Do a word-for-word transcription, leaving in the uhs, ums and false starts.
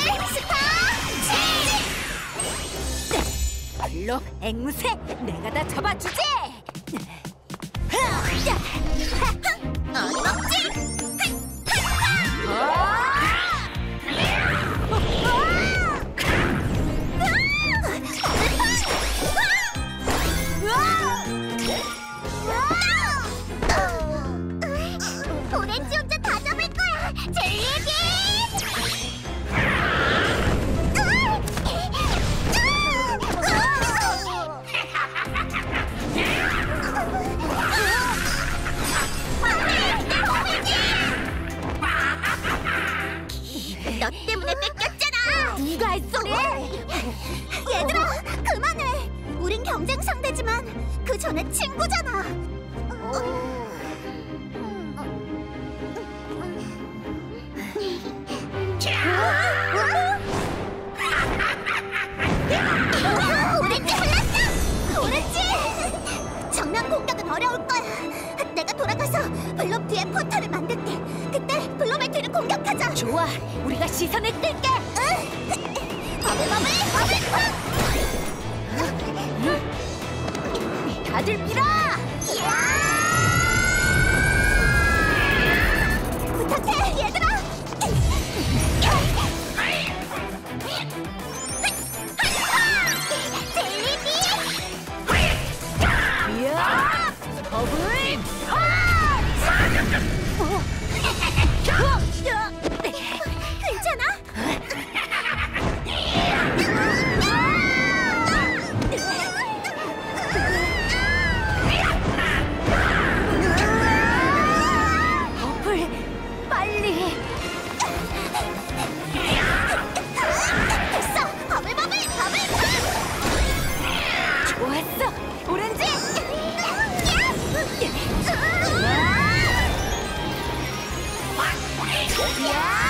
스타 체인지! 블록 앵무새 내가 다 잡아주지! 어림없지! 오렌지 혼자 다 잡을 거야! 젤리빈! 너 때문에 뺏겼잖아! 네가 했어! 얘들아! 그만해! 우린 경쟁 상대지만 그 전에 친구잖아! 어... 오렌지 흘렀어! 오렌지! 정면 공격은 어려울 거야. 내가 돌아가서 블록 뒤에 포탈을 만들게. 그때 블록의 뒤를 공격하자. 좋아, 우리가 시선을 끌게. 응. 버블 버블 버블 펑! 다들 밀어! 부탁해, 얘들아! 야!